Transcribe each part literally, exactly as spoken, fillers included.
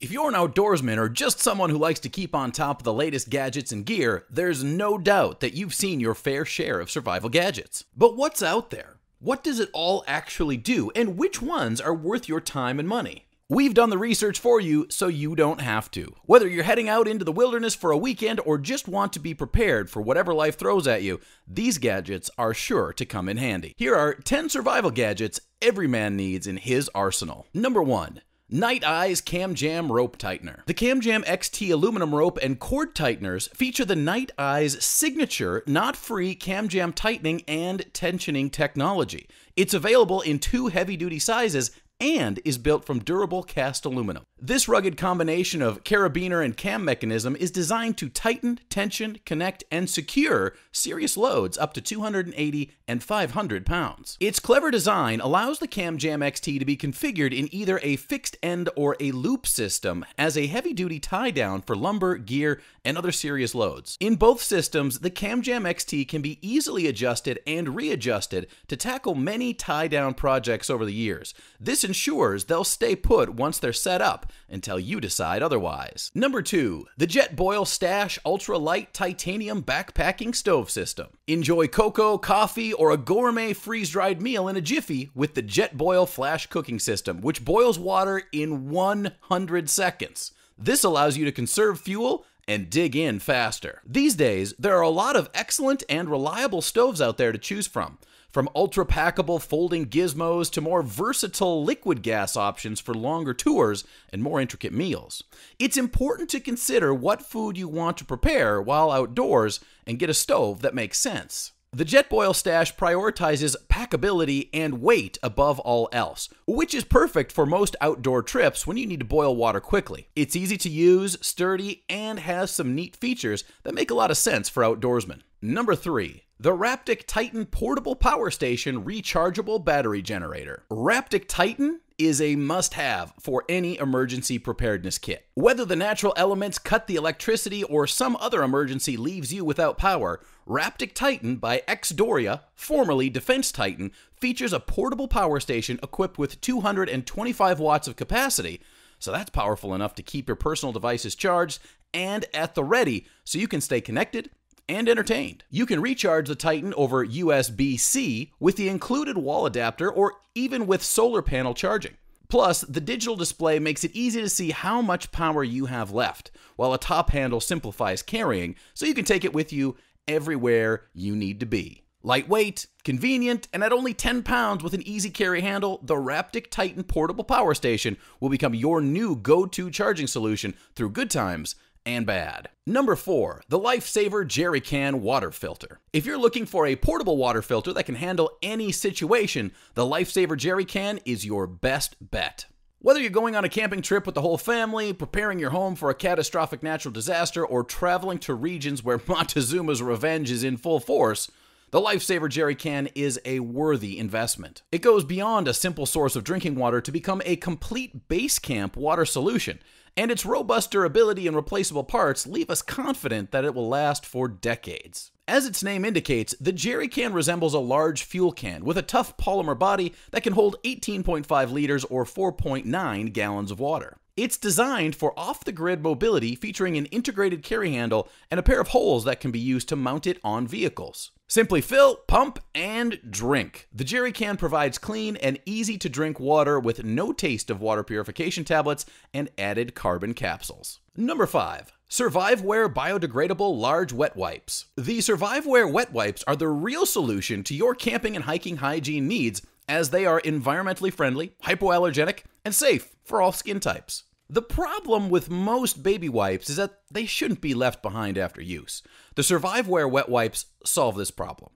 If you're an outdoorsman or just someone who likes to keep on top of the latest gadgets and gear, there's no doubt that you've seen your fair share of survival gadgets. But what's out there? What does it all actually do, and which ones are worth your time and money? We've done the research for you so you don't have to. Whether you're heading out into the wilderness for a weekend or just want to be prepared for whatever life throws at you, these gadgets are sure to come in handy. Here are ten survival gadgets every man needs in his arsenal. Number one. Night Eyes CamJam Rope Tightener. The CamJam X T aluminum rope and cord tighteners feature the Night Eyes signature, knot-free CamJam tightening and tensioning technology. It's available in two heavy-duty sizes and is built from durable cast aluminum. This rugged combination of carabiner and cam mechanism is designed to tighten, tension, connect, and secure serious loads up to two hundred eighty and five hundred pounds. Its clever design allows the CamJam X T to be configured in either a fixed end or a loop system as a heavy-duty tie-down for lumber, gear, and other serious loads. In both systems, the CamJam X T can be easily adjusted and readjusted to tackle many tie-down projects over the years. This ensures they'll stay put once they're set up until you decide otherwise. Number two, the Jetboil Stash Ultra Light Titanium Backpacking Stove System. Enjoy cocoa, coffee, or a gourmet freeze-dried meal in a jiffy with the Jetboil Flash cooking system, which boils water in one hundred seconds. This allows you to conserve fuel and dig in faster. These days, there are a lot of excellent and reliable stoves out there to choose from. From ultra-packable folding gizmos to more versatile liquid gas options for longer tours and more intricate meals. It's important to consider what food you want to prepare while outdoors and get a stove that makes sense. The Jetboil Stash prioritizes packability and weight above all else, which is perfect for most outdoor trips when you need to boil water quickly. It's easy to use, sturdy, and has some neat features that make a lot of sense for outdoorsmen. Number three. The Raptic Titan Portable Power Station Rechargeable Battery Generator. Raptic Titan is a must-have for any emergency preparedness kit. Whether the natural elements cut the electricity or some other emergency leaves you without power, Raptic Titan by X Doria, formerly Defense Titan, features a portable power station equipped with two hundred twenty-five watts of capacity, so that's powerful enough to keep your personal devices charged and at the ready so you can stay connected and entertained. You can recharge the Titan over U S B C with the included wall adapter or even with solar panel charging. Plus, the digital display makes it easy to see how much power you have left, while a top handle simplifies carrying so you can take it with you everywhere you need to be. Lightweight, convenient, and at only ten pounds with an easy carry handle, the Raptic Titan Portable Power Station will become your new go-to charging solution through good times and bad. Number four, the Lifesaver Jerry Can Water Filter. If you're looking for a portable water filter that can handle any situation, the Lifesaver Jerry Can is your best bet. Whether you're going on a camping trip with the whole family, preparing your home for a catastrophic natural disaster, or traveling to regions where Montezuma's revenge is in full force, the Lifesaver Jerry Can is a worthy investment. It goes beyond a simple source of drinking water to become a complete base camp water solution, and its robust durability and replaceable parts leave us confident that it will last for decades. As its name indicates, the Jerry Can resembles a large fuel can with a tough polymer body that can hold eighteen point five liters or four point nine gallons of water. It's designed for off-the-grid mobility, featuring an integrated carry handle and a pair of holes that can be used to mount it on vehicles. Simply fill, pump, and drink. The Jerry Can provides clean and easy-to-drink water with no taste of water purification tablets and added carbon capsules. Number five. SurviveWare Biodegradable Large Wet Wipes. The SurviveWare Wet Wipes are the real solution to your camping and hiking hygiene needs, as they are environmentally friendly, hypoallergenic, and safe for all skin types. The problem with most baby wipes is that they shouldn't be left behind after use. The SurviveWare wet wipes solve this problem.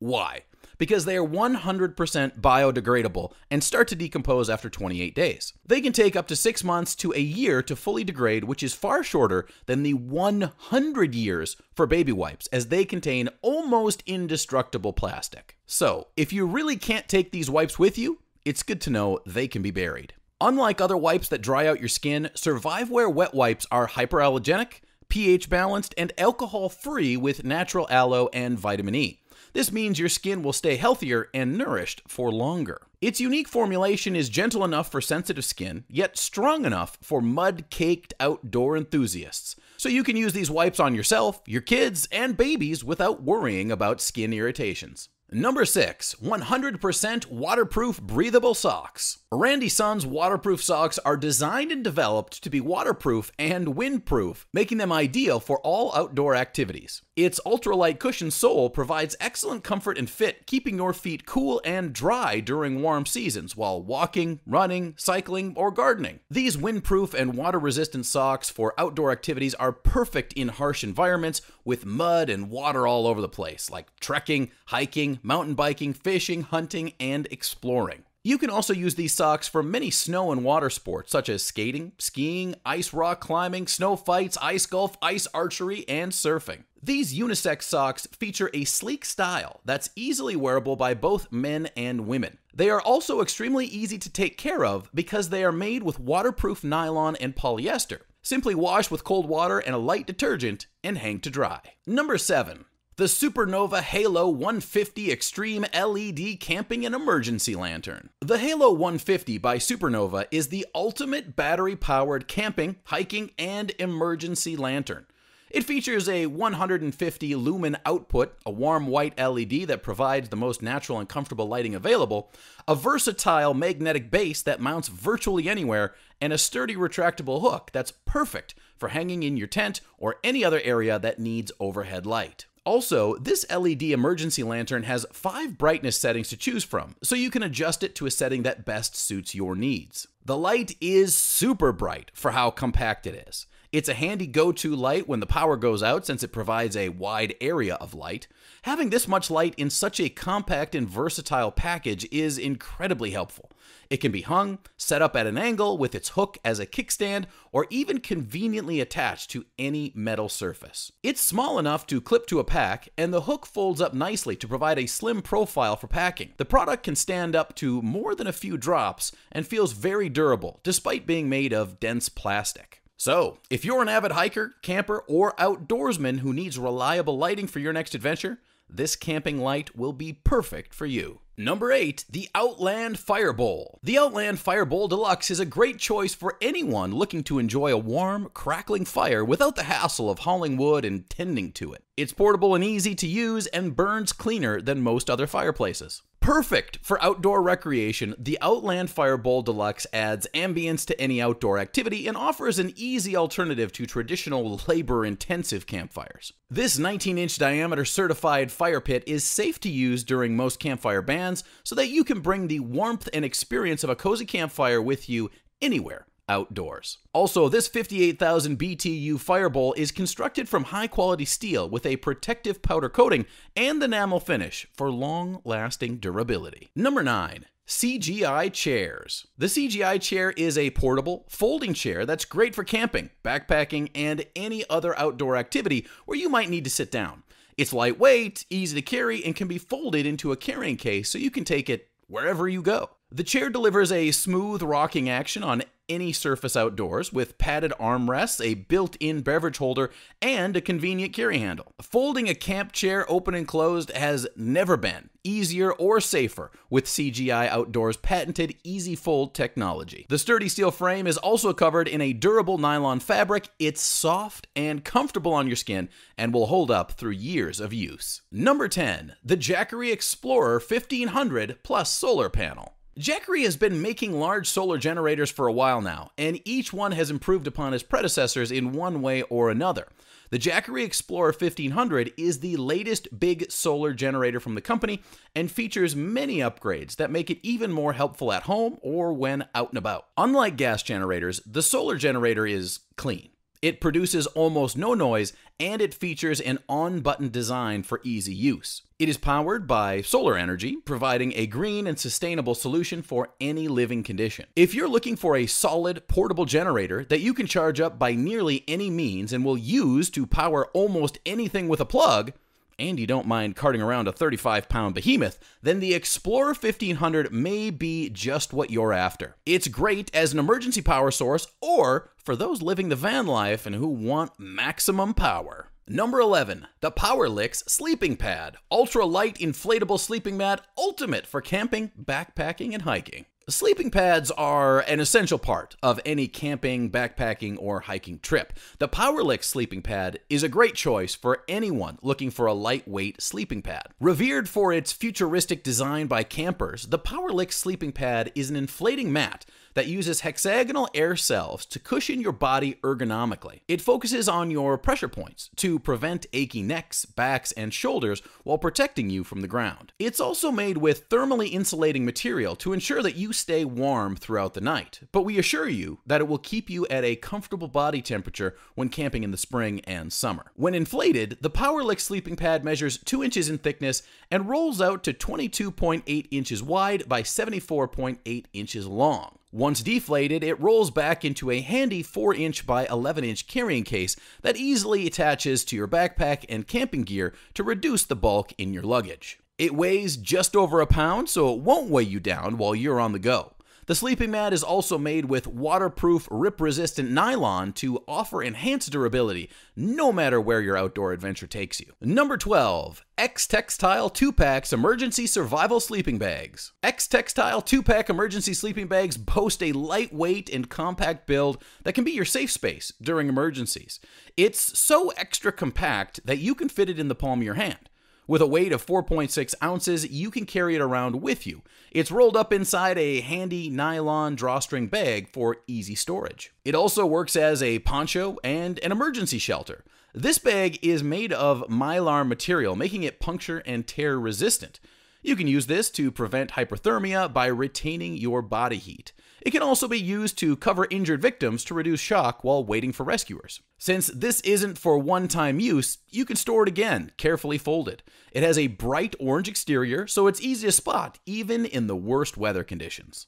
Why? Because they are one hundred percent biodegradable and start to decompose after twenty-eight days. They can take up to six months to a year to fully degrade, which is far shorter than the one hundred years for baby wipes, as they contain almost indestructible plastic. So, if you really can't take these wipes with you, it's good to know they can be buried. Unlike other wipes that dry out your skin, SurviveWare wet wipes are hyperallergenic, pH balanced, and alcohol-free with natural aloe and vitamin E. This means your skin will stay healthier and nourished for longer. Its unique formulation is gentle enough for sensitive skin, yet strong enough for mud-caked outdoor enthusiasts. So you can use these wipes on yourself, your kids, and babies without worrying about skin irritations. Number six, one hundred percent waterproof breathable socks. Randy Sun's waterproof socks are designed and developed to be waterproof and windproof, making them ideal for all outdoor activities. Its ultralight cushion sole provides excellent comfort and fit, keeping your feet cool and dry during warm seasons while walking, running, cycling, or gardening. These windproof and water-resistant socks for outdoor activities are perfect in harsh environments with mud and water all over the place, like trekking, hiking, mountain biking, fishing, hunting, and exploring. You can also use these socks for many snow and water sports such as skating, skiing, ice rock climbing, snow fights, ice golf, ice archery, and surfing. These unisex socks feature a sleek style that's easily wearable by both men and women. They are also extremely easy to take care of because they are made with waterproof nylon and polyester. Simply wash with cold water and a light detergent and hang to dry. Number seven. The Supernova Halo one fifty Extreme L E D Camping and Emergency Lantern. The Halo one fifty by Supernova is the ultimate battery-powered camping, hiking, and emergency lantern. It features a one hundred fifty lumen output, a warm white L E D that provides the most natural and comfortable lighting available, a versatile magnetic base that mounts virtually anywhere, and a sturdy retractable hook that's perfect for hanging in your tent or any other area that needs overhead light. Also, this L E D emergency lantern has five brightness settings to choose from, so you can adjust it to a setting that best suits your needs. The light is super bright for how compact it is. It's a handy go-to light when the power goes out since it provides a wide area of light. Having this much light in such a compact and versatile package is incredibly helpful. It can be hung, set up at an angle with its hook as a kickstand, or even conveniently attached to any metal surface. It's small enough to clip to a pack, and the hook folds up nicely to provide a slim profile for packing. The product can stand up to more than a few drops and feels very durable, despite being made of dense plastic. So, if you're an avid hiker, camper, or outdoorsman who needs reliable lighting for your next adventure, this camping light will be perfect for you. Number eight, the Outland Fire Bowl. The Outland Fire Bowl Deluxe is a great choice for anyone looking to enjoy a warm, crackling fire without the hassle of hauling wood and tending to it. It's portable and easy to use and burns cleaner than most other fireplaces. Perfect for outdoor recreation, the Outland Fire Bowl Deluxe adds ambience to any outdoor activity and offers an easy alternative to traditional labor-intensive campfires. This nineteen inch diameter certified fire pit is safe to use during most campfire bans so that you can bring the warmth and experience of a cozy campfire with you anywhere outdoors. Also, this fifty-eight thousand B T U fire bowl is constructed from high-quality steel with a protective powder coating and enamel finish for long-lasting durability. Number nine. C G I chairs. The C G I chair is a portable, folding chair that's great for camping, backpacking, and any other outdoor activity where you might need to sit down. It's lightweight, easy to carry, and can be folded into a carrying case so you can take it wherever you go. The chair delivers a smooth rocking action on any surface outdoors with padded armrests, a built-in beverage holder, and a convenient carry handle. Folding a camp chair open and closed has never been easier or safer with C G I Outdoors' patented Easy Fold technology. The sturdy steel frame is also covered in a durable nylon fabric. It's soft and comfortable on your skin and will hold up through years of use. Number ten, the Jackery Explorer fifteen hundred plus solar panel. Jackery has been making large solar generators for a while now, and each one has improved upon its predecessors in one way or another. The Jackery Explorer fifteen hundred is the latest big solar generator from the company and features many upgrades that make it even more helpful at home or when out and about. Unlike gas generators, the solar generator is clean. It produces almost no noise, and it features an on-button design for easy use. It is powered by solar energy, providing a green and sustainable solution for any living condition. If you're looking for a solid, portable generator that you can charge up by nearly any means and will use to power almost anything with a plug, and you don't mind carting around a thirty-five pound behemoth, then the Explorer fifteen hundred may be just what you're after. It's great as an emergency power source or for those living the van life and who want maximum power. Number eleven, the PowerLix Sleeping Pad, ultra light inflatable sleeping mat, ultimate for camping, backpacking, and hiking. Sleeping pads are an essential part of any camping, backpacking, or hiking trip. The PowerLix sleeping pad is a great choice for anyone looking for a lightweight sleeping pad. Revered for its futuristic design by campers, the PowerLix sleeping pad is an inflating mat that uses hexagonal air cells to cushion your body ergonomically. It focuses on your pressure points to prevent achy necks, backs, and shoulders while protecting you from the ground. It's also made with thermally insulating material to ensure that you stay warm throughout the night, but we assure you that it will keep you at a comfortable body temperature when camping in the spring and summer. When inflated, the PowerLix sleeping pad measures two inches in thickness and rolls out to twenty-two point eight inches wide by seventy-four point eight inches long. Once deflated, it rolls back into a handy four inch by eleven inch carrying case that easily attaches to your backpack and camping gear to reduce the bulk in your luggage. It weighs just over a pound, so it won't weigh you down while you're on the go. The sleeping mat is also made with waterproof, rip-resistant nylon to offer enhanced durability, no matter where your outdoor adventure takes you. Number twelve, X-Textile two packs Emergency Survival Sleeping Bags. X-Textile two pack Emergency Sleeping Bags boast a lightweight and compact build that can be your safe space during emergencies. It's so extra compact that you can fit it in the palm of your hand. With a weight of four point six ounces, you can carry it around with you. It's rolled up inside a handy nylon drawstring bag for easy storage. It also works as a poncho and an emergency shelter. This bag is made of mylar material, making it puncture and tear resistant. You can use this to prevent hyperthermia by retaining your body heat. It can also be used to cover injured victims to reduce shock while waiting for rescuers. Since this isn't for one-time use, you can store it again, carefully folded. It has a bright orange exterior, so it's easy to spot even in the worst weather conditions.